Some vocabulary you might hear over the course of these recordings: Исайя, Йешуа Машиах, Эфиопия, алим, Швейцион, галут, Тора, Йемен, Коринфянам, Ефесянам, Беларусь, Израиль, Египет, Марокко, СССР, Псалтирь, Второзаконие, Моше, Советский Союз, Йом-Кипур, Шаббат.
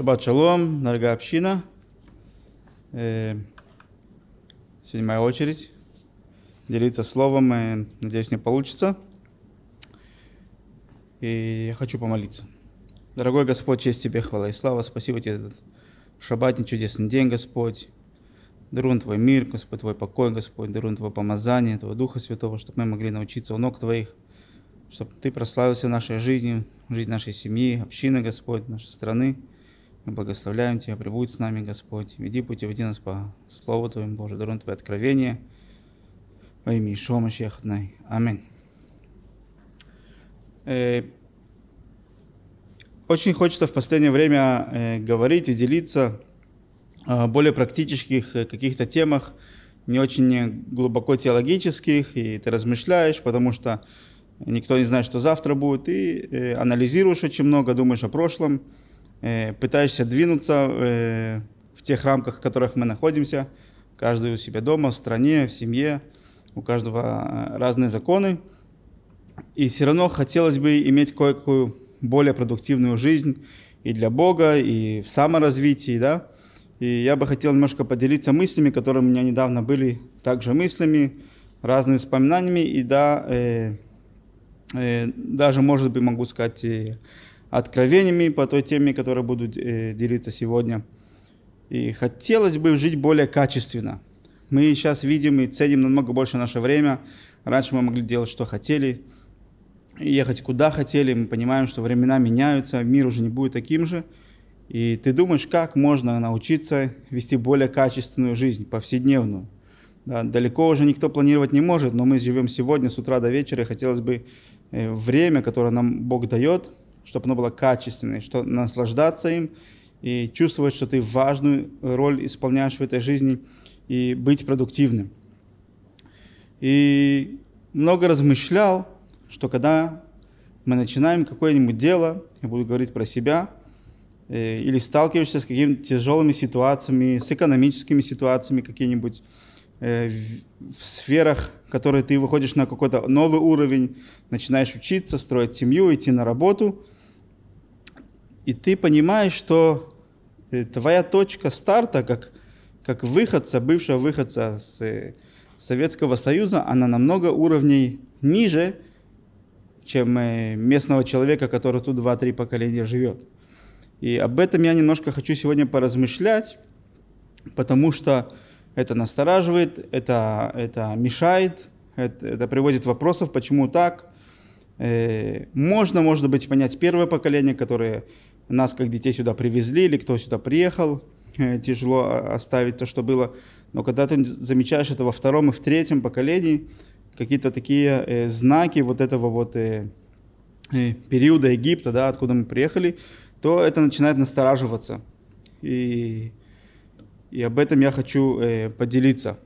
Шаббат шалом, дорогая община. Сегодня моя очередь делиться словом, и, надеюсь, мне получится. И я хочу помолиться. Дорогой Господь, честь Тебе, хвала и слава. Спасибо Тебе за этот шаббатный чудесный день, Господь. Дарун Твой мир, Господь, Твой покой, Господь. Дарун Твое помазание, Твоего Духа Святого, чтобы мы могли научиться у ног Твоих, чтобы Ты прославился в нашей жизни, в жизни нашей семьи, общины, Господь, нашей страны. Мы благословляем Тебя, пребудь с нами, Господь. Веди пути, веди нас по Слову Твоему, Боже, даруй Твое откровение. Во имя Йешуа Машиах. Аминь. Очень хочется в последнее время говорить и делиться о более практических каких-то темах, не очень глубоко теологических, и ты размышляешь, потому что никто не знает, что завтра будет, и анализируешь очень много, думаешь о прошлом, пытаешься двинуться в тех рамках, в которых мы находимся. Каждый у себя дома, в стране, в семье, у каждого разные законы. И все равно хотелось бы иметь кое-какую более продуктивную жизнь и для Бога, и в саморазвитии, да. И я бы хотел немножко поделиться мыслями, которые у меня недавно были, также мыслями, разными воспоминаниями, и да, даже, может быть, могу сказать, откровениями по той теме, которой буду делиться сегодня. И хотелось бы жить более качественно. Мы сейчас видим и ценим намного больше наше время. Раньше мы могли делать, что хотели, ехать куда хотели. Мы понимаем, что времена меняются, мир уже не будет таким же. И ты думаешь, как можно научиться вести более качественную жизнь, повседневную. Да, далеко уже никто планировать не может, но мы живем сегодня с утра до вечера, и хотелось бы время, которое нам Бог дает, чтобы оно было качественное, чтобы наслаждаться им и чувствовать, что ты важную роль исполняешь в этой жизни, и быть продуктивным. И много размышлял, что когда мы начинаем какое-нибудь дело, я буду говорить про себя, или сталкиваешься с какими-то тяжелыми ситуациями, с экономическими ситуациями какие-нибудь, в сферах, в которые ты выходишь на какой-то новый уровень, начинаешь учиться, строить семью, идти на работу, и ты понимаешь, что твоя точка старта, как выходца, бывшего выходца с Советского Союза, она намного уровней ниже, чем местного человека, который тут 2-3 поколения живет. И об этом я немножко хочу сегодня поразмышлять, потому что это настораживает, это мешает, это приводит вопросов, почему так. Можно, может быть, понять первое поколение, которое нас как детей сюда привезли, или кто сюда приехал, тяжело оставить то, что было. Но когда ты замечаешь это во втором и в третьем поколении, какие-то такие знаки вот этого вот периода Египта, да, откуда мы приехали, то это начинает настораживаться. И об этом я хочу поделиться.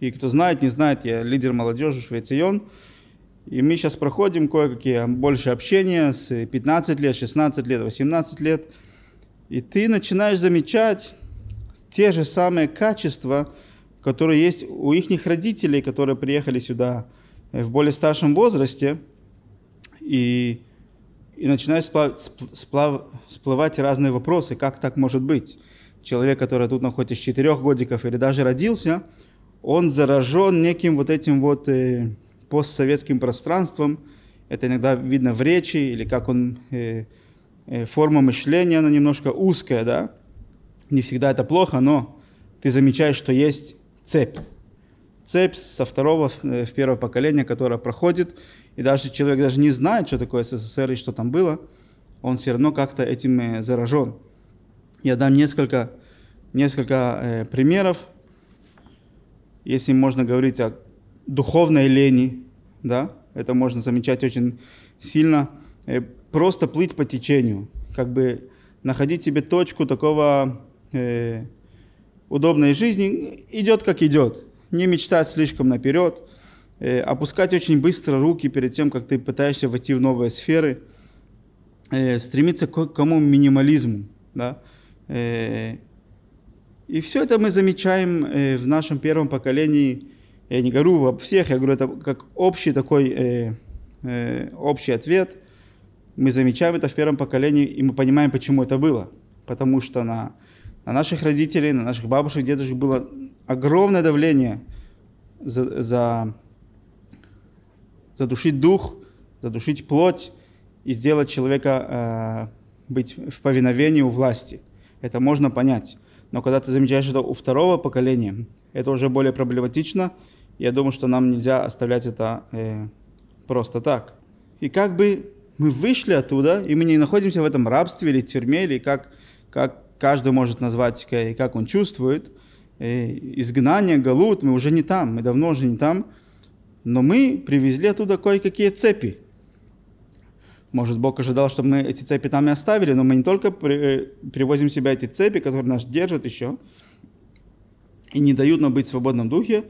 И кто знает, не знает, я лидер молодежи Швейцион. И мы сейчас проходим кое-какие больше общения с 15 лет, 16 лет, 18 лет. И ты начинаешь замечать те же самые качества, которые есть у их родителей, которые приехали сюда в более старшем возрасте. И начинают всплывать разные вопросы, как так может быть. Человек, который тут находится с 4 годиков или даже родился, он заражен неким вот этим вот постсоветским пространством. Это иногда видно в речи, или как он, форма мышления, она немножко узкая, да. Не всегда это плохо, но ты замечаешь, что есть цепь. Цепь со второго в первое поколение, которая проходит, и даже человек даже не знает, что такое СССР и что там было, он все равно как-то этим заражен. Я дам несколько примеров, если можно говорить о духовной лени, да, это можно замечать очень сильно, просто плыть по течению, как бы находить себе точку такого удобной жизни, идет как идет, не мечтать слишком наперед, опускать очень быстро руки перед тем, как ты пытаешься войти в новые сферы, стремиться к какому минимализму, да. И все это мы замечаем в нашем первом поколении. Я не говорю обо всех, я говорю, это как общий такой, общий ответ. мы замечаем это в первом поколении, и мы понимаем, почему это было. Потому что на наших родителей, на наших бабушек, дедушек было огромное давление задушить дух, задушить плоть и сделать человека быть в повиновении у власти. Это можно понять. Но когда ты замечаешь это у второго поколения, это уже более проблематично. Я думаю, что нам нельзя оставлять это просто так. И как бы мы вышли оттуда, и мы не находимся в этом рабстве или тюрьме, или как каждый может назвать, и как он чувствует, изгнание, галут, мы уже не там, мы давно уже не там, но мы привезли оттуда кое-какие цепи. Может, Бог ожидал, чтобы мы эти цепи там и оставили, но мы не только привозим в себя эти цепи, которые нас держат еще, и не дают нам быть в свободном духе,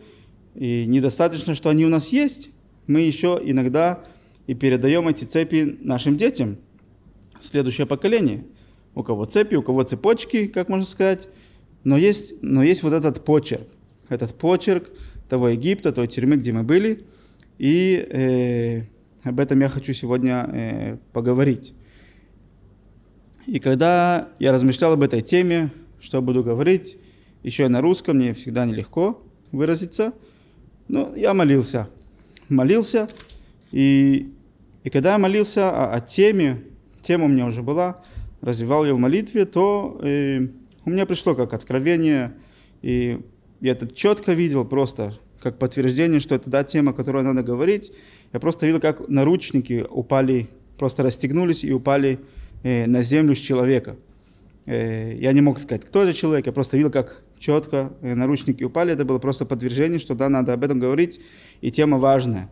и недостаточно, что они у нас есть, мы еще иногда и передаем эти цепи нашим детям, следующее поколение. У кого цепи, у кого цепочки, как можно сказать, но есть вот этот почерк того Египта, той тюрьмы, где мы были, и... Об этом я хочу сегодня поговорить. И когда я размышлял об этой теме, что я буду говорить, еще и на русском, мне всегда нелегко выразиться, но я молился. И когда я молился о теме, тема у меня уже была, развивал ее в молитве, то у меня пришло как откровение, и я это четко видел просто, как подтверждение, что это тема, о которой надо говорить. Я просто видел, как наручники упали, просто расстегнулись и упали на землю с человека. Я не мог сказать, кто это человек, я просто видел, как четко наручники упали. Это было просто подтверждение, что да, надо об этом говорить, и тема важная.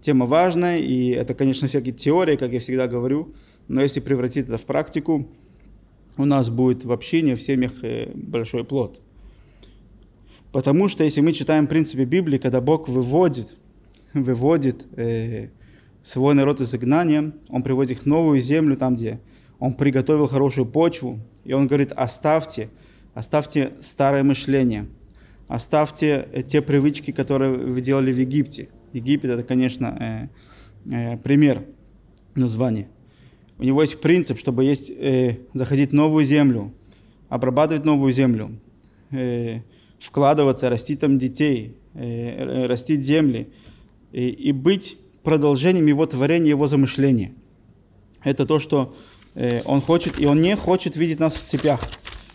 Тема важная, и это, конечно, всякие теории, как я всегда говорю, но если превратить это в практику, у нас будет в общине, в семьях большой плод. Потому что если мы читаем в принципе Библии, когда Бог выводит свой народ из изгнания, Он приводит их в новую землю, там, где Он приготовил хорошую почву, и Он говорит, оставьте старое мышление, оставьте те привычки, которые вы делали в Египте. Египет – это, конечно, пример, название. У него есть принцип, чтобы заходить в новую землю, обрабатывать новую землю, вкладываться, растить там детей, растить земли и быть продолжением его творения, его замышления. Это то, что он хочет, и он не хочет видеть нас в цепях,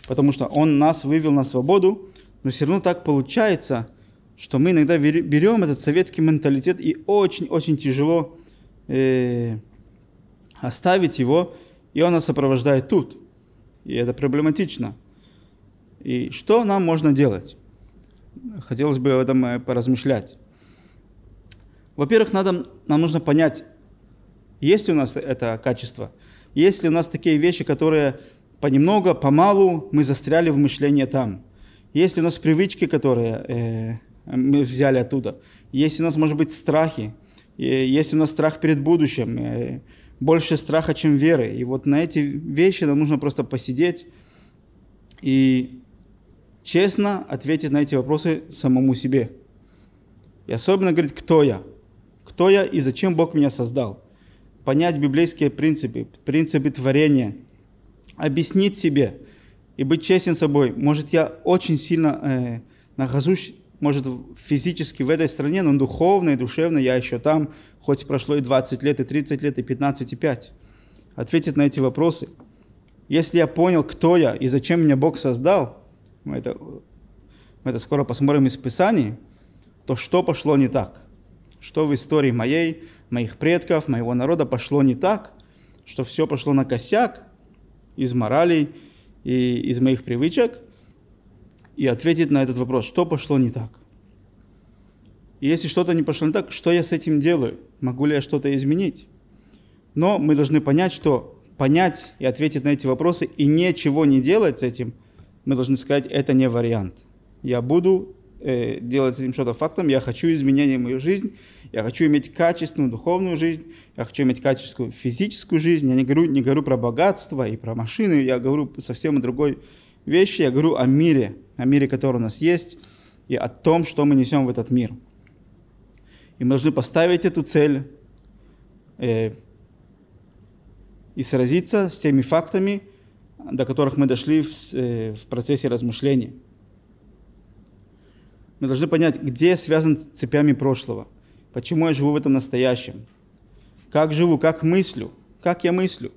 потому что он нас вывел на свободу, но все равно так получается, что мы иногда берем этот советский менталитет, и очень-очень тяжело оставить его, и он нас сопровождает тут, и это проблематично. И что нам можно делать? Хотелось бы об этом поразмышлять. Во-первых, нам нужно понять, есть ли у нас это качество, есть ли у нас такие вещи, которые понемногу, помалу мы застряли в мышлении там, есть ли у нас привычки, которые мы взяли оттуда, есть ли у нас, может быть, страхи, есть ли у нас страх перед будущим, больше страха, чем веры. И вот на эти вещи нам нужно просто посидеть и честно ответить на эти вопросы самому себе. И особенно говорить, кто я? Кто я и зачем Бог меня создал? Понять библейские принципы, принципы творения. Объяснить себе и быть честен собой. Может, я очень сильно нахожусь, может, физически в этой стране, но духовно и душевно я еще там, хоть прошло и 20 лет, и 30 лет, и 15, и 5. Ответить на эти вопросы. Если я понял, кто я и зачем меня Бог создал, мы это скоро посмотрим из Писаний, то что пошло не так? Что в истории моей, моих предков, моего народа пошло не так? Что все пошло накосяк из моралей и из моих привычек? И ответить на этот вопрос, что пошло не так? И если что-то не пошло не так, что я с этим делаю? Могу ли я что-то изменить? Но мы должны понять, что понять и ответить на эти вопросы и ничего не делать с этим, мы должны сказать, это не вариант. Я буду делать с этим что-то фактом, я хочу изменения в мою жизнь, я хочу иметь качественную духовную жизнь, я хочу иметь качественную физическую жизнь. Я не говорю про богатство и про машины, я говорю совсем о другой вещи, я говорю о мире, который у нас есть, и о том, что мы несем в этот мир. И мы должны поставить эту цель, и сразиться с теми фактами, до которых мы дошли в процессе размышлений. Мы должны понять, где я связан с цепями прошлого, почему я живу в этом настоящем, как живу, как мыслю, как я мыслю.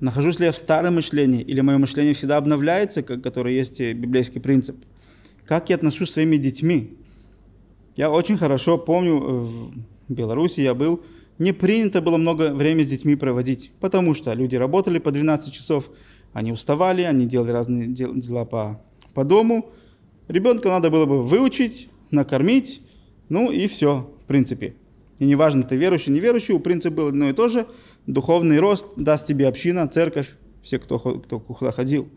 Нахожусь ли я в старом мышлении, или мое мышление всегда обновляется, который есть библейский принцип? Как я отношусь к своими детьми? Я очень хорошо помню, в Беларуси я был, не принято было много времени с детьми проводить, потому что люди работали по 12 часов, они уставали, они делали разные дела по дому. Ребенка надо было бы выучить, накормить, ну и все, в принципе. И неважно, ты верующий, неверующий, у принципа было одно и то же. Духовный рост даст тебе община, церковь, все, кто куда ходил.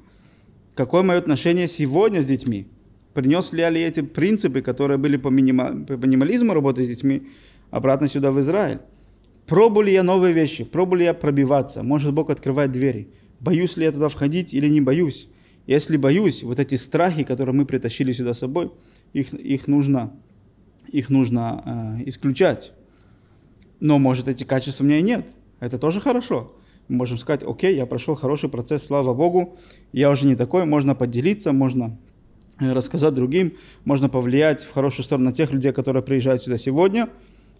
Какое мое отношение сегодня с детьми? Принес ли я эти принципы, которые были по минимализму работы с детьми, обратно сюда, в Израиль? Пробую ли я новые вещи? Пробую ли я пробиваться? Может, Бог открывает двери? Боюсь ли я туда входить или не боюсь? Если боюсь, вот эти страхи, которые мы притащили сюда с собой, их нужно исключать. Но, может, эти качества у меня и нет. Это тоже хорошо. Мы можем сказать: окей, я прошел хороший процесс, слава Богу, я уже не такой, можно поделиться, можно рассказать другим, можно повлиять в хорошую сторону на тех людей, которые приезжают сюда сегодня,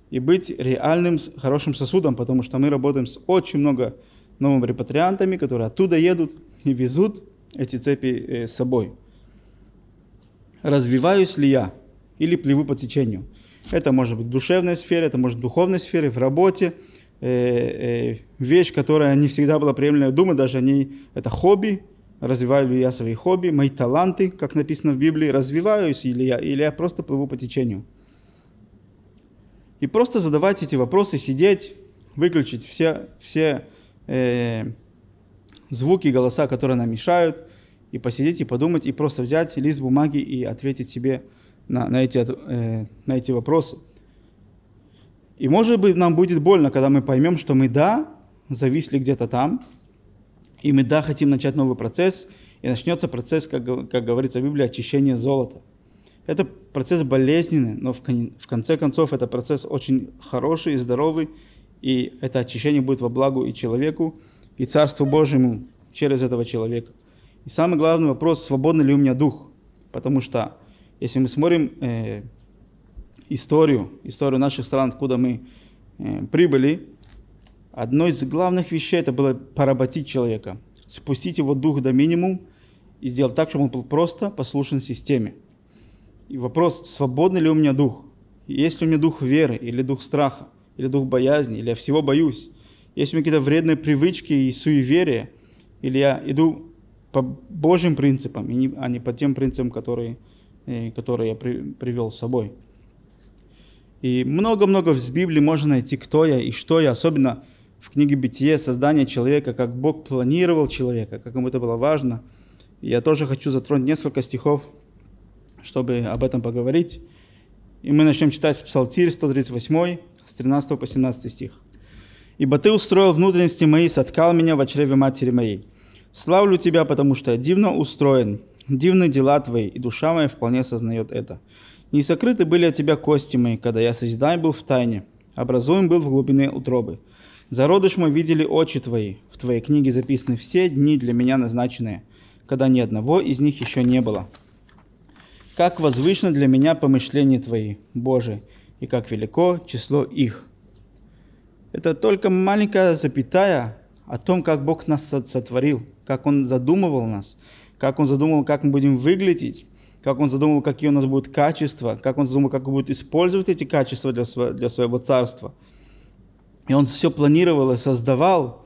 и быть реальным, хорошим сосудом, потому что мы работаем с очень много новыми репатриантами, которые оттуда едут и везут эти цепи с собой. Развиваюсь ли я или плыву по течению? Это может быть в душевной сфере, это может быть в духовной сфере, в работе. Вещь, которая не всегда была приемлема, я думаю, даже о ней, это хобби, развиваю ли я свои хобби, мои таланты, как написано в Библии, развиваюсь или я просто плыву по течению. И просто задавать эти вопросы, сидеть, выключить все звуки, голоса, которые нам мешают, и посидеть, и подумать, и просто взять лист бумаги и ответить себе на эти вопросы. И, может быть, нам будет больно, когда мы поймем, что мы, да, зависли где-то там, и мы, да, хотим начать новый процесс, и начнется процесс, как говорится в Библии, очищения золота. Это процесс болезненный, но в конце концов это процесс очень хороший и здоровый, и это очищение будет во благо и человеку, и Царству Божьему через этого человека. И самый главный вопрос: свободен ли у меня дух? Потому что, если мы смотрим... историю наших стран, откуда мы прибыли, одной из главных вещей это было поработить человека, спустить его дух до минимума и сделать так, чтобы он был просто послушен системе. И вопрос: свободен ли у меня дух? Есть ли у меня дух веры, или дух страха, или дух боязни, или я всего боюсь? Есть ли у меня какие-то вредные привычки и суеверия, или я иду по Божьим принципам, а не по тем принципам, которые я привел с собой? И много-много в Библии можно найти, кто я и что я, особенно в книге «Бытие», создание человека, как Бог планировал человека, как ему это было важно. И я тоже хочу затронуть несколько стихов, чтобы об этом поговорить. И мы начнем читать с Псалтирь 138, с 13 по 17 стих. «Ибо ты устроил внутренности мои, соткал меня в чреве матери моей. Славлю тебя, потому что я дивно устроен, дивны дела твои, и душа моя вполне сознает это. Не сокрыты были от тебя кости мои, когда я созидаем был в тайне, образуем был в глубине утробы. Зародыш мой видели очи твои, в твоей книге записаны все дни для меня назначенные, когда ни одного из них еще не было. Как возвышено для меня помышления твои, Боже, и как велико число их». Это только маленькая запятая о том, как Бог нас сотворил, как Он задумывал нас, как Он задумал, как мы будем выглядеть, как Он задумал, какие у нас будут качества, как Он задумал, как Он будет использовать эти качества для своего царства. И Он все планировал и создавал,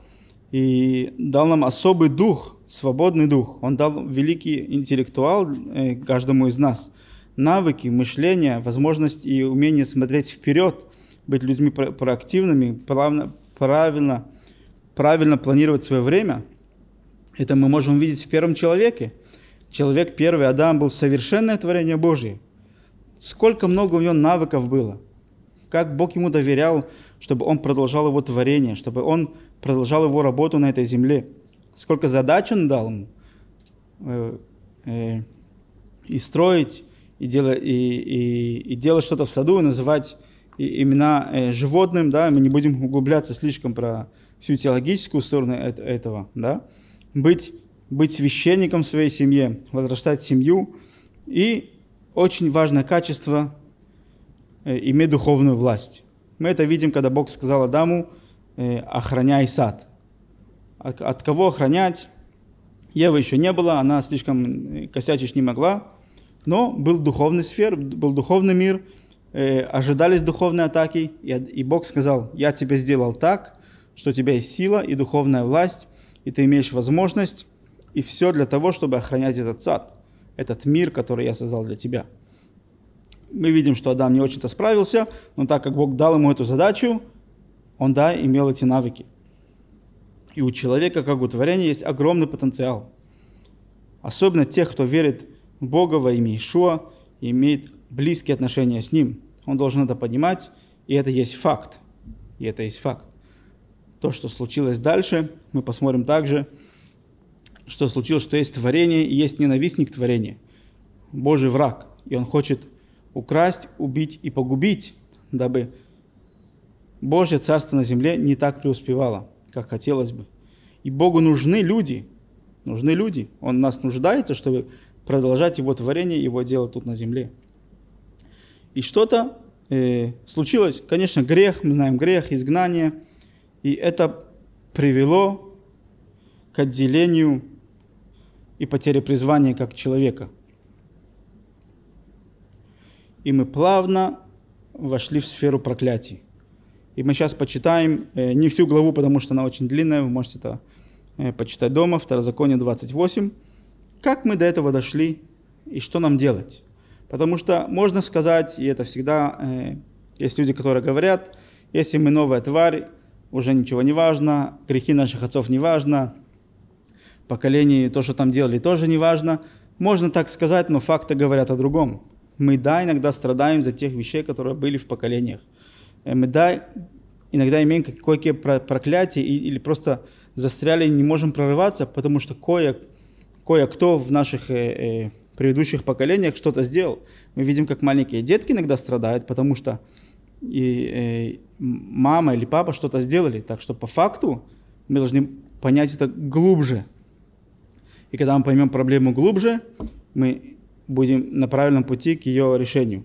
и дал нам особый дух, свободный дух. Он дал великий интеллектуал каждому из нас. Навыки, мышление, возможность и умение смотреть вперед, быть людьми проактивными, правильно планировать свое время. Это мы можем увидеть в первом человеке. Человек первый, Адам, был совершенное творение Божие. Сколько много у него навыков было. Как Бог ему доверял, чтобы он продолжал его творение, чтобы он продолжал его работу на этой земле. Сколько задач он дал ему. И строить, и делать что-то в саду, и называть имена животным. Да? Мы не будем углубляться слишком про всю теологическую сторону этого, да? Быть священником в своей семье, возрастать семью. И очень важное качество – иметь духовную власть. Мы это видим, когда Бог сказал Адаму: охраняй сад. От кого охранять? Евы еще не было, она слишком косячить не могла. Но был духовный сфер, был духовный мир, ожидались духовные атаки. И Бог сказал: я тебя сделал так, что у тебя есть сила и духовная власть, и ты имеешь возможность, и все для того, чтобы охранять этот сад, этот мир, который я создал для тебя. Мы видим, что Адам не очень-то справился, но так как Бог дал ему эту задачу, он, да, имел эти навыки. И у человека, как у творения, есть огромный потенциал. Особенно тех, кто верит в Бога во имя Йешуа и имеет близкие отношения с Ним. Он должен это понимать, и это есть факт. То, что случилось дальше, мы посмотрим также, что случилось, что есть творение и есть ненавистник творения, Божий враг, и он хочет украсть, убить и погубить, дабы Божье Царство на земле не так преуспевало, как хотелось бы. И Богу нужны люди, Он нас нуждается, чтобы продолжать Его творение, Его дело тут на земле. И что-то случилось. Конечно, грех, мы знаем грех, изгнание, и это привело к отделению и потере призвания как человека. И мы плавно вошли в сферу проклятий. И мы сейчас почитаем, не всю главу, потому что она очень длинная, вы можете это почитать дома, Второзаконие 28. Как мы до этого дошли и что нам делать? Потому что можно сказать, и это всегда есть люди, которые говорят: если мы новая тварь, уже ничего не важно, грехи наших отцов не важно, поколение, то, что там делали, тоже не важно. Можно так сказать, но факты говорят о другом. Мы, да, иногда страдаем за тех вещей, которые были в поколениях. Мы, да, иногда имеем кое-какие проклятия или просто застряли, не можем прорываться, потому что кое-кто в наших предыдущих поколениях что-то сделал. Мы видим, как маленькие детки иногда страдают, потому что мама или папа что-то сделали. Так что по факту мы должны понять это глубже. И когда мы поймем проблему глубже, мы будем на правильном пути к ее решению.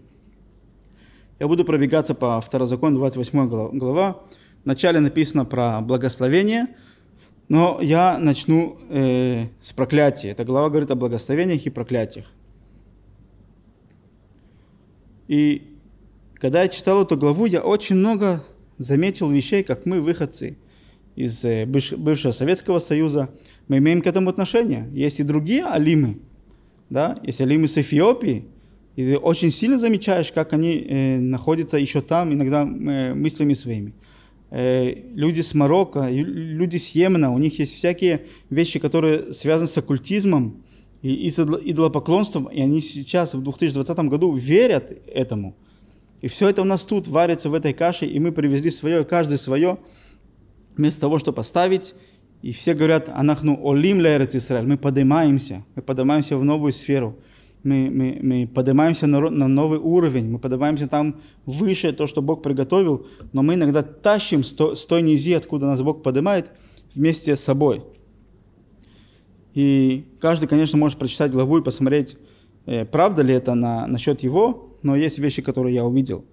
Я буду пробегаться по Второзаконию, 28 глава. Вначале написано про благословение, но я начну с проклятия. Эта глава говорит о благословениях и проклятиях. И когда я читал эту главу, я очень много заметил вещей, как мы, выходцы из бывшего Советского Союза, мы имеем к этому отношение. Есть и другие алимы, да? Есть алимы с Эфиопии. И ты очень сильно замечаешь, как они находятся еще там, иногда мыслями своими. Люди с Марокко, люди с Йемена, у них есть всякие вещи, которые связаны с оккультизмом и с идолопоклонством, и они сейчас, в 2020 году, верят этому. И все это у нас тут варится в этой каше, и мы привезли свое, каждый свое, вместо того, чтобы поставить. И все говорят: «Анахну олим ля эрец Исраэль», мы поднимаемся в новую сферу. Мы поднимаемся на новый уровень, мы поднимаемся там выше, то, что Бог приготовил, но мы иногда тащим с той низи, откуда нас Бог поднимает, вместе с собой. И каждый, конечно, может прочитать главу и посмотреть, правда ли это насчет его, но есть вещи, которые я увидел.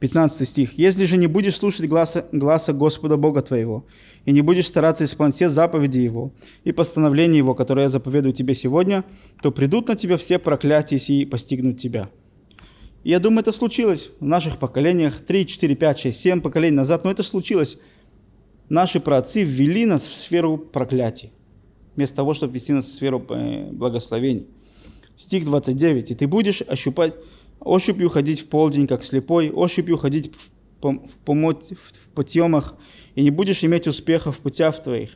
15 стих. «Если же не будешь слушать гласа Господа Бога твоего, и не будешь стараться исполнить все заповеди Его и постановления Его, которые я заповедую тебе сегодня, то придут на тебя все проклятия сии и постигнут тебя». И я думаю, это случилось в наших поколениях 3, 4, 5, 6, 7 поколений назад, но это случилось. Наши праотцы ввели нас в сферу проклятий, вместо того, чтобы ввести нас в сферу благословений. Стих 29. «И ты будешь ощупью ходить в полдень, как слепой, ощупью ходить в потемах, и не будешь иметь успеха в путях твоих,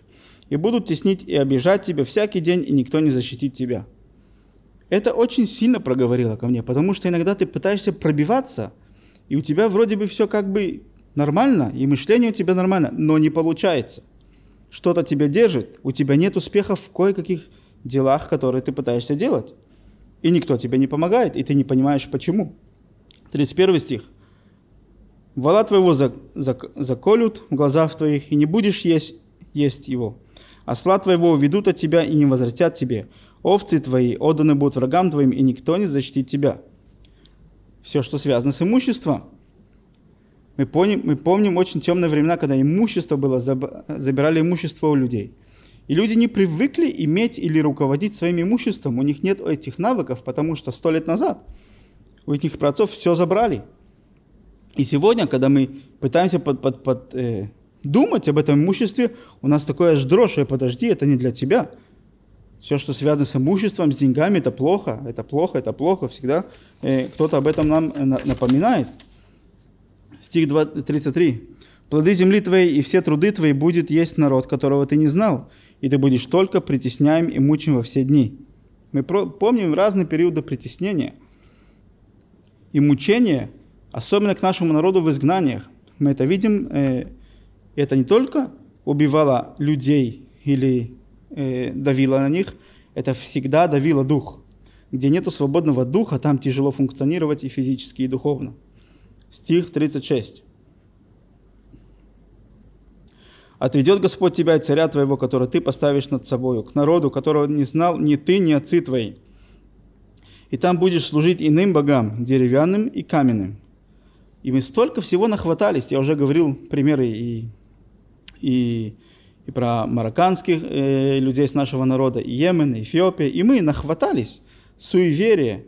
и будут теснить и обижать тебя всякий день, и никто не защитит тебя». Это очень сильно проговорило ко мне, потому что иногда ты пытаешься пробиваться, и у тебя вроде бы все как бы нормально, и мышление у тебя нормально, но не получается. Что-то тебя держит, у тебя нет успеха в кое-каких делах, которые ты пытаешься делать. И никто тебе не помогает, и ты не понимаешь, почему. 31 стих. Вала твоего заколют в глазах твоих, и не будешь есть его. Осла твоего уведут от тебя и не возвратят тебе. Овцы твои отданы будут врагам твоим, и никто не защитит тебя. Все, что связано с имуществом. Мы помним очень темные времена, когда имущество было, забирали имущество у людей. И люди не привыкли иметь или руководить своим имуществом. У них нет этих навыков, потому что 100 лет назад у этих праотцов все забрали. И сегодня, когда мы пытаемся думать об этом имуществе, у нас такое аж дрожь: подожди, это не для тебя. Все, что связано с имуществом, с деньгами, это плохо, это плохо, это плохо. Всегда кто-то об этом нам напоминает. Стих 33. «Плоды земли твоей и все труды твои будет есть народ, которого ты не знал, и ты будешь только притесняем и мучим во все дни». Мы помним разные периоды притеснения и мучения, особенно к нашему народу в изгнаниях. Мы это видим, это не только убивало людей или давило на них, это всегда давило дух. Где нету свободного духа, там тяжело функционировать и физически, и духовно. Стих 36. «Отведет Господь тебя от царя твоего, которого ты поставишь над собою, к народу, которого не знал ни ты, ни отцы твои. И там будешь служить иным богам, деревянным и каменным». И мы столько всего нахватались. Я уже говорил примеры и про марокканских людей с нашего народа, и Йемен, и Эфиопия. И мы нахватались суеверия.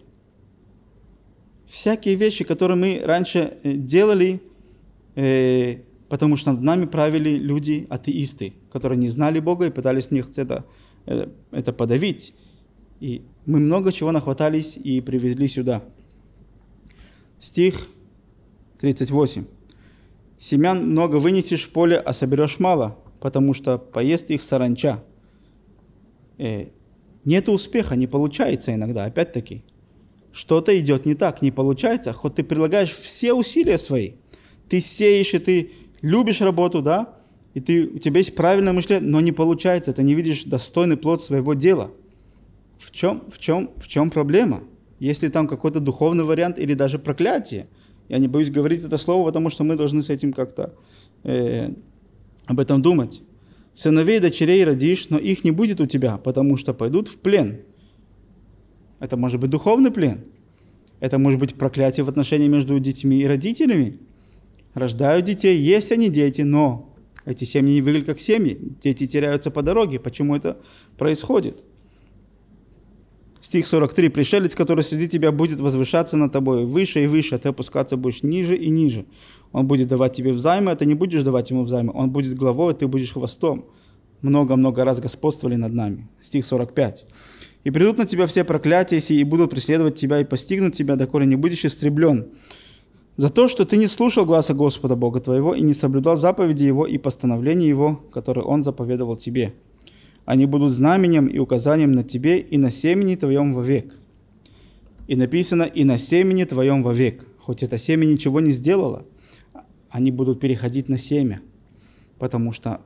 Всякие вещи, которые мы раньше делали, потому что над нами правили люди-атеисты, которые не знали Бога и пытались в них это подавить. И мы много чего нахватались и привезли сюда. Стих 38. «Семян много вынесешь в поле, а соберешь мало, потому что поест их саранча». Нет успеха, не получается иногда, опять-таки. Что-то идет не так, не получается, хоть ты прилагаешь все усилия свои. Ты сеешь, и ты любишь работу, да, и у тебя есть правильное мышление, но не получается, ты не видишь достойный плод своего дела. В чем проблема? Если там какой-то духовный вариант или даже проклятие. Я не боюсь говорить это слово, потому что мы должны с этим как-то об этом думать. «Сыновей и дочерей родишь, но их не будет у тебя, потому что пойдут в плен». Это может быть духовный плен. Это может быть проклятие в отношении между детьми и родителями. Рождают детей, есть они дети, но эти семьи не выглядят как семьи. Дети теряются по дороге. Почему это происходит? Стих 43. «Пришелец, который среди тебя, будет возвышаться над тобой выше и выше, а ты опускаться будешь ниже и ниже. Он будет давать тебе взаймы, а ты не будешь давать ему взаймы. Он будет главой, а ты будешь хвостом». Много-много раз господствовали над нами. Стих 45. «И придут на тебя все проклятия сии, и будут преследовать тебя, и постигнут тебя, доколе не будешь истреблен, за то, что ты не слушал гласа Господа Бога твоего, и не соблюдал заповеди Его и постановления Его, которые Он заповедовал тебе. Они будут знаменем и указанием на тебе и на семени твоем вовек». И написано: «И на семени твоем вовек». Хоть это семя ничего не сделало, они будут переходить на семя, потому что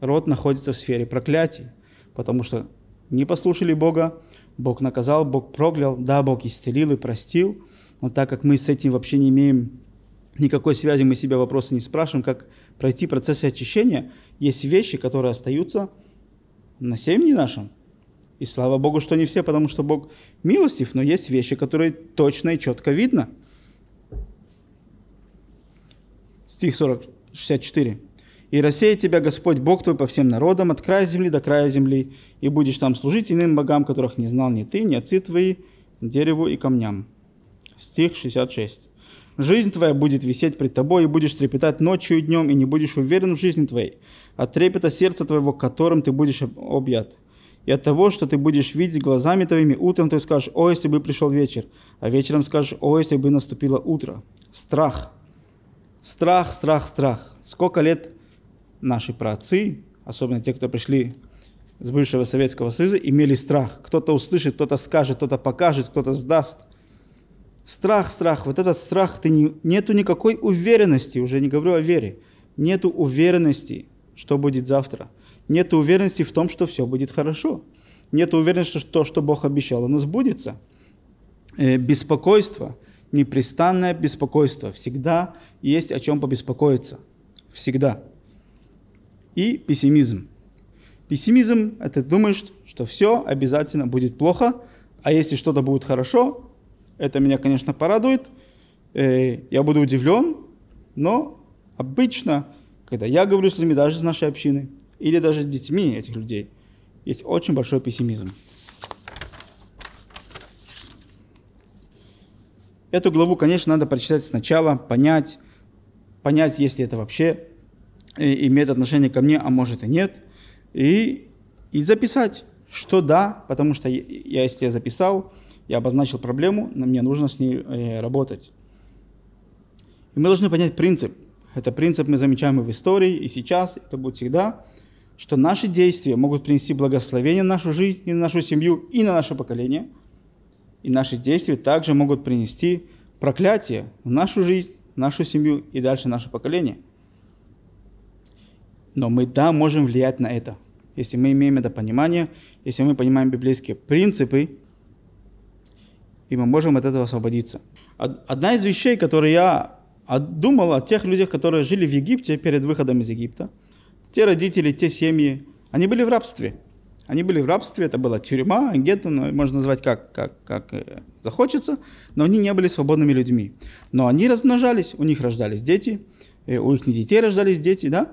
род находится в сфере проклятий, потому что не послушали Бога, Бог наказал, Бог проклял, да, Бог исцелил и простил, но так как мы с этим вообще не имеем никакой связи, мы себя вопросы не спрашиваем, как пройти процессы очищения, есть вещи, которые остаются на семье нашем. И слава Богу, что не все, потому что Бог милостив, но есть вещи, которые точно и четко видно. Стих 64. «И рассеет тебя Господь Бог твой по всем народам, от края земли до края земли, и будешь там служить иным богам, которых не знал ни ты, ни отцы твои, дереву и камням». Стих 66. «Жизнь твоя будет висеть пред тобой, и будешь трепетать ночью и днем, и не будешь уверен в жизни твоей, от трепета сердца твоего, которым ты будешь объят. И от того, что ты будешь видеть глазами твоими, утром ты скажешь: о, если бы пришел вечер, а вечером скажешь: о, если бы наступило утро». Страх. Страх, страх, страх. Сколько лет наши праотцы, особенно те, кто пришли с бывшего Советского Союза, имели страх. Кто-то услышит, кто-то скажет, кто-то покажет, кто-то сдаст. Страх, страх. Вот этот страх. Нету никакой уверенности, уже не говорю о вере. Нету уверенности, что будет завтра. Нету уверенности в том, что все будет хорошо. Нету уверенности, что то, что Бог обещал, оно сбудется. Беспокойство. непрестанное беспокойство. Всегда есть о чем побеспокоиться. Всегда. И пессимизм. Пессимизм – это думаешь, что все обязательно будет плохо, а если что-то будет хорошо, это меня, конечно, порадует, я буду удивлен, но обычно, когда я говорю с людьми, даже с нашей общины, или даже с детьми этих людей, есть очень большой пессимизм. Эту главу, конечно, надо прочитать сначала, понять, если это вообще имеет отношение ко мне, а может и нет, и записать, что да, потому что если я записал, я обозначил проблему, мне нужно с ней работать. И мы должны понять принцип. Это принцип мы замечаем и в истории, и сейчас, это будет всегда, что наши действия могут принести благословение на нашу жизнь, и на нашу семью, и на наше поколение. И наши действия также могут принести проклятие в нашу жизнь, нашу семью и дальше наше поколение. Но мы, да, можем влиять на это. Если мы имеем это понимание, если мы понимаем библейские принципы, и мы можем от этого освободиться. Одна из вещей, которые я думал о тех людях, которые жили в Египте перед выходом из Египта, те родители, те семьи, они были в рабстве. Они были в рабстве, это была тюрьма, гетто, можно назвать как захочется, но они не были свободными людьми. Но они размножались, у них рождались дети, у их детей рождались дети, да?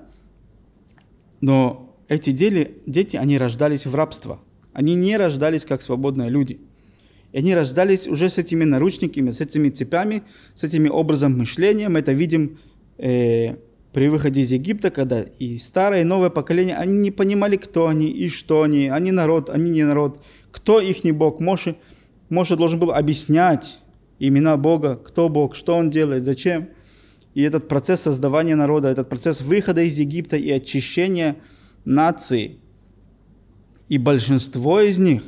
Но эти дети, они рождались в рабство. Они не рождались как свободные люди. И они рождались уже с этими наручниками, с этими цепями, с этим образом мышления. Мы это видим при выходе из Египта, когда и старое, и новое поколение, они не понимали, кто они и что они. Они народ, они не народ. Кто их не Бог? Моше должен был объяснять имена Бога, кто Бог, что Он делает, зачем. И этот процесс создавания народа, этот процесс выхода из Египта и очищения нации. И большинство из них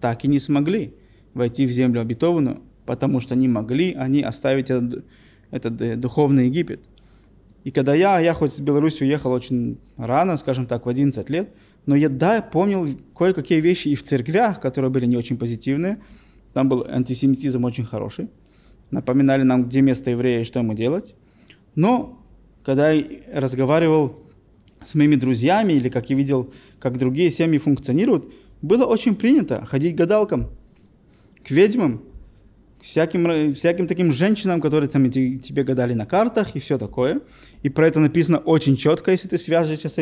так и не смогли войти в землю обетованную, потому что не могли они оставить этот духовный Египет. И когда я хоть с Беларуси уехал очень рано, скажем так, в 11 лет, но я помнил кое-какие вещи и в церквях, которые были не очень позитивные. Там был антисемитизм очень хороший. Напоминали нам, где место еврея и что ему делать. Но когда я разговаривал с моими друзьями, или как я видел, как другие семьи функционируют, было очень принято ходить к гадалкам, к ведьмам, к всяким таким женщинам, которые там тебе гадали на картах и все такое. И про это написано очень четко, если ты свяжешься с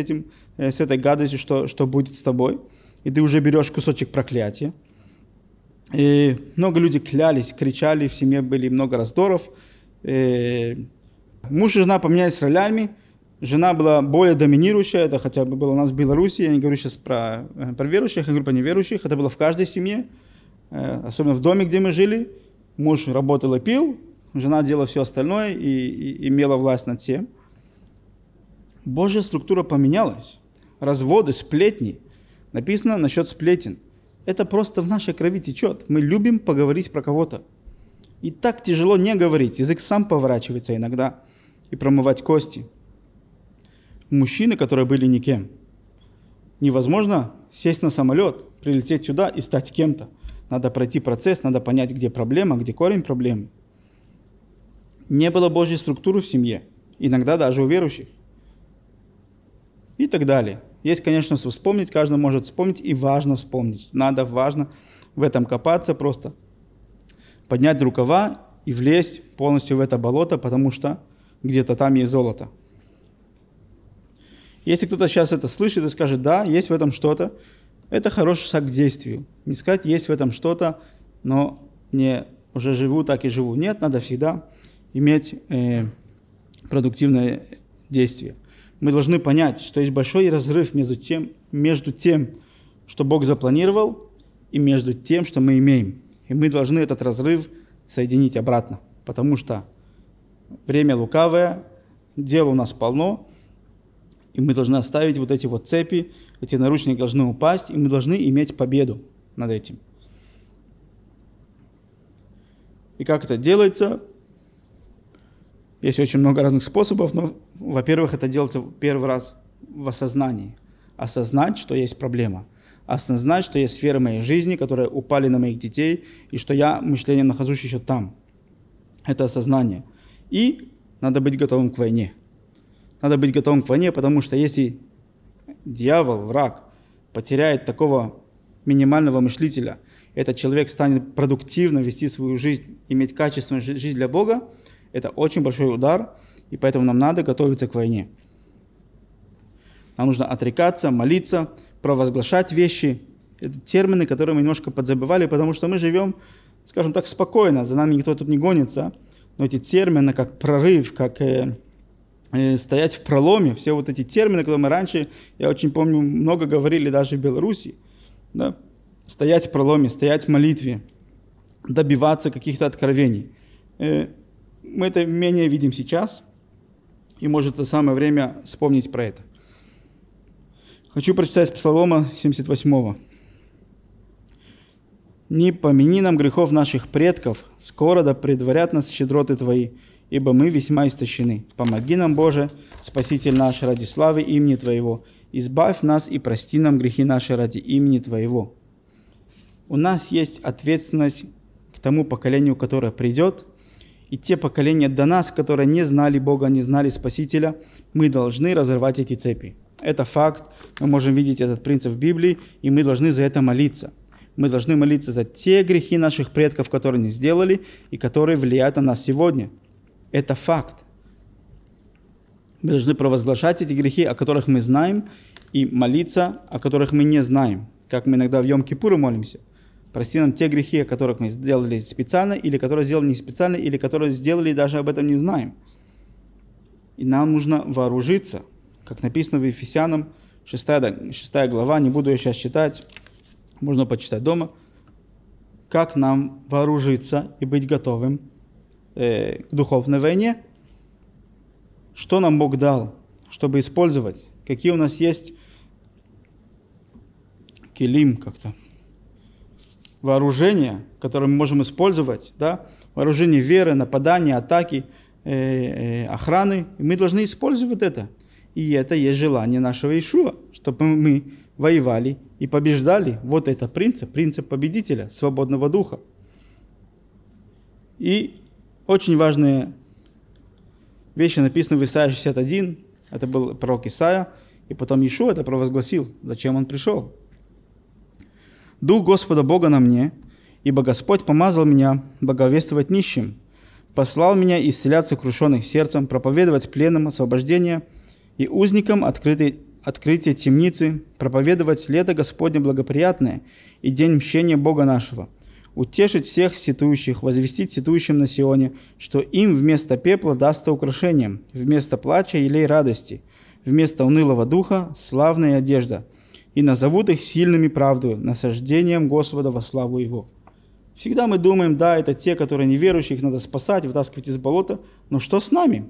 этой гадостью, что будет с тобой. И ты уже берешь кусочек проклятия. И много людей клялись, кричали, в семье были много раздоров. И муж и жена поменялись ролями. Жена была более доминирующая, это хотя бы было у нас в Беларуси, я не говорю сейчас про верующих, я говорю про неверующих, это было в каждой семье, особенно в доме, где мы жили. Муж работал и пил, жена делала все остальное и имела власть над всем. Божья структура поменялась. Разводы, сплетни. Написано насчет сплетен. Это просто в нашей крови течет. Мы любим поговорить про кого-то. И так тяжело не говорить, язык сам поворачивается иногда и промывать кости. Мужчины, которые были никем. Невозможно сесть на самолет, прилететь сюда и стать кем-то. Надо пройти процесс, надо понять, где проблема, где корень проблемы. Не было Божьей структуры в семье, иногда даже у верующих. И так далее. Есть, конечно, вспомнить, каждый может вспомнить, и важно вспомнить. Важно в этом копаться, просто поднять рукава и влезть полностью в это болото, потому что где-то там есть золото. Если кто-то сейчас это слышит и скажет, да, есть в этом что-то, это хороший шаг к действию. Не сказать, есть в этом что-то, но не уже живу, так и живу. Нет, надо всегда иметь продуктивное действие. Мы должны понять, что есть большой разрыв между тем, что Бог запланировал, и между тем, что мы имеем. И мы должны этот разрыв соединить обратно, потому что время лукавое, дел у нас полно, и мы должны оставить вот эти вот цепи, эти наручники должны упасть, и мы должны иметь победу над этим. И как это делается? Есть очень много разных способов, но, во-первых, это делается первый раз в осознании. Осознать, что есть проблема. Осознать, что есть сферы моей жизни, которые упали на моих детей, и что я мышлением нахожусь еще там. это осознание. И надо быть готовым к войне. Надо быть готовым к войне, потому что если дьявол, враг, потеряет такого минимального мышлителя, этот человек станет продуктивно вести свою жизнь, иметь качественную жизнь для Бога, это очень большой удар, и поэтому нам надо готовиться к войне. Нам нужно отрекаться, молиться, провозглашать вещи. Это термины, которые мы немножко подзабывали, потому что мы живем, скажем так, спокойно, за нами никто тут не гонится. Но эти термины, как прорыв, как стоять в проломе, все вот эти термины, которые мы раньше, я очень помню, много говорили даже в Беларуси, да? Стоять в проломе, стоять в молитве, добиваться каких-то откровений. Мы это менее видим сейчас, и, может, это самое время вспомнить про это. Хочу прочитать Псалома 78-го. «Не помяни нам грехов наших предков, скоро да предварят нас щедроты Твои, ибо мы весьма истощены. Помоги нам, Боже, Спаситель наш, ради славы имени Твоего. Избавь нас и прости нам грехи наши ради имени Твоего». У нас есть ответственность к тому поколению, которое придет, и те поколения до нас, которые не знали Бога, не знали Спасителя, мы должны разорвать эти цепи. Это факт, мы можем видеть этот принцип в Библии, и мы должны за это молиться. Мы должны молиться за те грехи наших предков, которые не сделали и которые влияют на нас сегодня. Это факт. Мы должны провозглашать эти грехи, о которых мы знаем, и молиться, о которых мы не знаем. Как мы иногда в Йом-Кипуре молимся. Прости нам те грехи, о которых мы сделали специально, или которые сделали не специально, или которые сделали и даже об этом не знаем. И нам нужно вооружиться. Как написано в Ефесянам, 6 глава, не буду я сейчас читать, можно почитать дома, как нам вооружиться и быть готовым к духовной войне, что нам Бог дал, чтобы использовать, какие у нас есть келим как-то, вооружение, которое мы можем использовать, да? Вооружение веры, нападания, атаки, охраны, и мы должны использовать это. И это есть желание нашего Йешуа, чтобы мы воевали и побеждали. Вот это принцип победителя, свободного духа. И очень важные вещи написаны в Исайя 61, это был пророк Исайя, и потом Йешуа это провозгласил, зачем он пришел. «Дух Господа Бога на мне, ибо Господь помазал меня благовествовать нищим, послал меня исцелять сокрушенных сердцем, проповедовать пленным освобождение и узникам открытие темницы, проповедовать лето Господне благоприятное и день мщения Бога нашего, утешить всех сетующих, возвестить сетующим на Сионе, что им вместо пепла дастся украшением, вместо плача елей радости, вместо унылого духа славная одежда, и назовут их сильными правдою, насаждением Господа во славу Его». Всегда мы думаем, да, это те, которые неверующие, их надо спасать, вытаскивать из болота, но что с нами?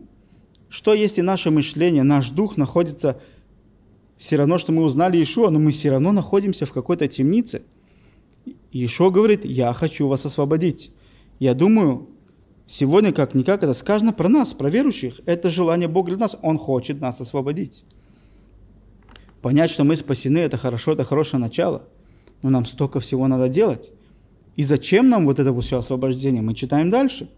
Что если наше мышление, наш дух находится все равно, что мы узнали Йешуа, но мы все равно находимся в какой-то темнице? Йешуа говорит, я хочу вас освободить. Я думаю, сегодня как-никак это сказано про нас, про верующих. Это желание Бога для нас, Он хочет нас освободить. Понять, что мы спасены, это хорошо, это хорошее начало. Но нам столько всего надо делать. И зачем нам вот это все освобождение? Мы читаем дальше.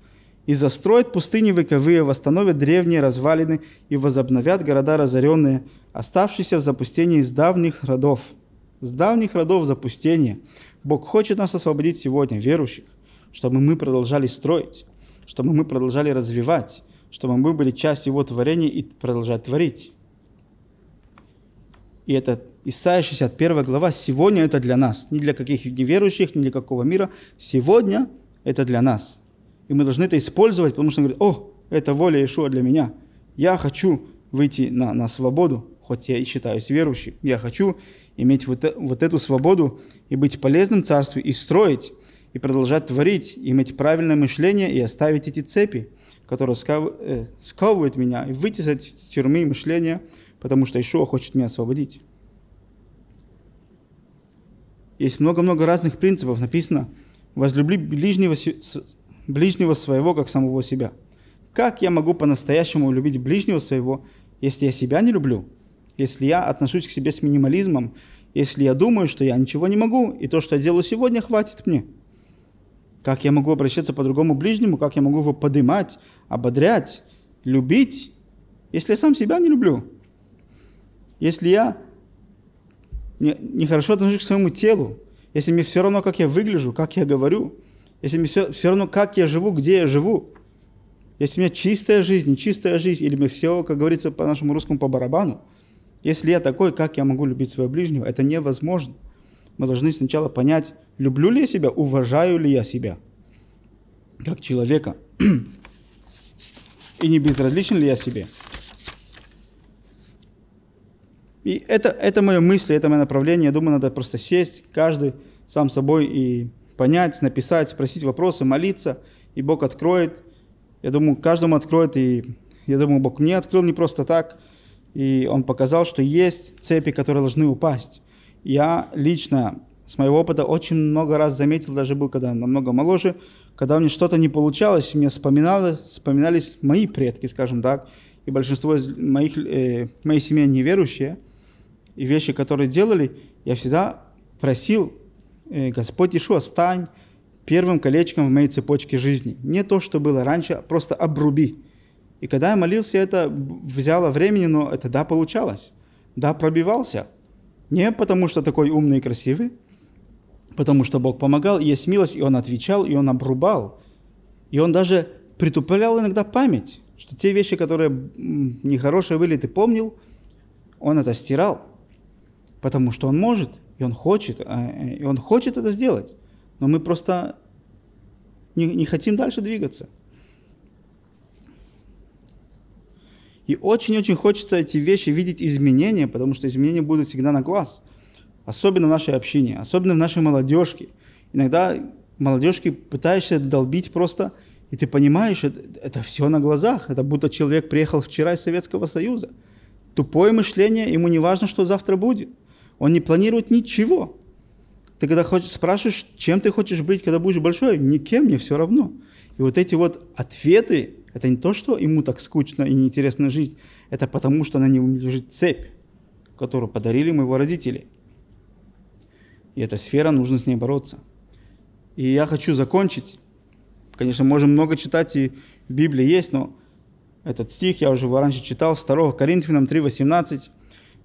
«И застроят пустыни вековые, восстановят древние развалины и возобновят города разоренные, оставшиеся в запустении с давних родов». С давних родов запустения. Бог хочет нас освободить сегодня, верующих, чтобы мы продолжали строить, чтобы мы продолжали развивать, чтобы мы были частью Его творения и продолжать творить. И это Исайя 61 глава. Сегодня это для нас. Ни для каких неверующих, ни для какого мира. Сегодня это для нас. И мы должны это использовать, потому что он говорит, о, это воля Йешуа для меня. Я хочу выйти на свободу, хоть я и считаюсь верующим. Я хочу иметь вот эту свободу и быть полезным царству, и строить, и продолжать творить, и иметь правильное мышление, и оставить эти цепи, которые сковывают меня, и выйти из этой тюрьмы мышления, потому что Йешуа хочет меня освободить. Есть много-много разных принципов. Написано, возлюби ближнего своего, как самого себя. Как я могу по-настоящему любить ближнего своего, если я себя не люблю? Если я отношусь к себе с минимализмом? Если я думаю, что я ничего не могу, и то, что я делаю сегодня, хватит мне? Как я могу обращаться по-другому к ближнему? Как я могу его поднимать, ободрять, любить, если я сам себя не люблю? Если я нехорошо отношусь к своему телу, если мне все равно, как я выгляжу, как я говорю, если мне все равно, как я живу, где я живу, если у меня чистая жизнь, нечистая жизнь, или мне все, как говорится по нашему русскому, по барабану, если я такой, как я могу любить своего ближнего? Это невозможно. Мы должны сначала понять, люблю ли я себя, уважаю ли я себя как человека, и не безразличен ли я себе. И это мои мысли, это мое направление. Я думаю, надо просто сесть, каждый сам собой, и понять, написать, спросить вопросы, молиться, и Бог откроет. Я думаю, каждому откроет, и я думаю, Бог мне открыл не просто так, и Он показал, что есть цепи, которые должны упасть. Я лично с моего опыта очень много раз заметил, даже был, когда намного моложе, когда у меня что-то не получалось, мне вспоминались мои предки, скажем так, и большинство из моей семьи неверующие, и вещи, которые делали, я всегда просил: Господь Йешуа, стань первым колечком в моей цепочке жизни. Не то, что было раньше, просто обруби. И когда я молился, это взяло времени, но это да, получалось. Да, пробивался. Не потому, что такой умный и красивый, потому что Бог помогал, и есть милость, и Он отвечал, и Он обрубал. И Он даже притуплял иногда память, что те вещи, которые нехорошие были, ты помнил, Он это стирал, потому что Он может, и Он хочет, это сделать. Но мы просто не хотим дальше двигаться. И очень-очень хочется эти вещи видеть, изменения, потому что изменения будут всегда на глаз. Особенно в нашей общине, особенно в нашей молодежке. Иногда молодежке пытаешься долбить просто, и ты понимаешь, это все на глазах. Это будто человек приехал вчера из Советского Союза. Тупое мышление, ему не важно, что завтра будет. Он не планирует ничего. Ты когда спрашиваешь, чем ты хочешь быть, когда будешь большой, никем, мне все равно. И вот эти вот ответы, это не то, что ему так скучно и неинтересно жить, это потому, что на нем лежит цепь, которую подарили ему его родители. И эта сфера, нужно с ней бороться. И я хочу закончить. Конечно, можем много читать, и в Библии есть, но этот стих я уже раньше читал, с 2 Коринфянам 3:18.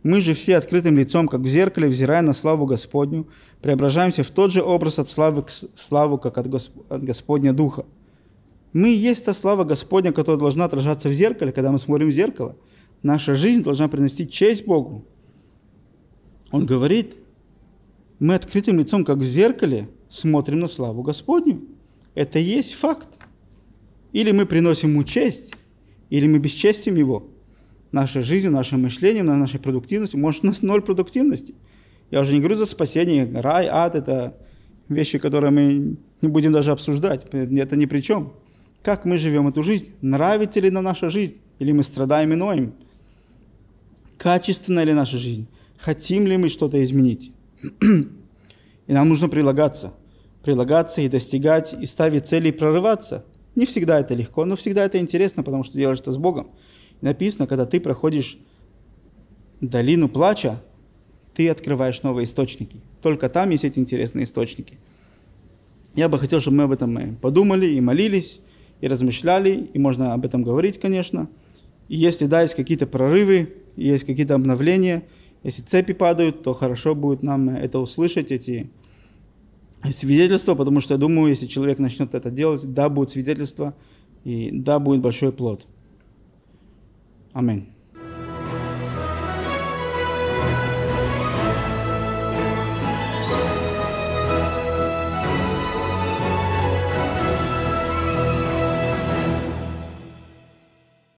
«Мы же все открытым лицом, как в зеркале, взирая на славу Господню, преображаемся в тот же образ от славы к славу, как от Господня Духа». Мы и есть та слава Господня, которая должна отражаться в зеркале, когда мы смотрим в зеркало. Наша жизнь должна приносить честь Богу. Он говорит, мы открытым лицом, как в зеркале, смотрим на славу Господню. Это и есть факт. Или мы приносим Ему честь, или мы бесчестим Его. Наша жизнь, наше мышление, наша продуктивность. Может, у нас ноль продуктивности. Я уже не говорю за спасение. Рай, ад – это вещи, которые мы не будем даже обсуждать. Это ни при чем. Как мы живем эту жизнь? Нравится ли нам наша жизнь? Или мы страдаем и ноем? Качественна ли наша жизнь? Хотим ли мы что-то изменить? И нам нужно прилагаться. Прилагаться и достигать, и ставить цели, и прорываться. Не всегда это легко, но всегда это интересно, потому что делаешь это с Богом. И написано, когда ты проходишь долину плача, ты открываешь новые источники. Только там есть эти интересные источники. Я бы хотел, чтобы мы об этом подумали и молились, и размышляли, и можно об этом говорить, конечно. И если, да, есть какие-то прорывы, есть какие-то обновления, если цепи падают, то хорошо будет нам это услышать, эти свидетельства, потому что, я думаю, если человек начнет это делать, да, будет свидетельство, и да, будет большой плод. Аминь.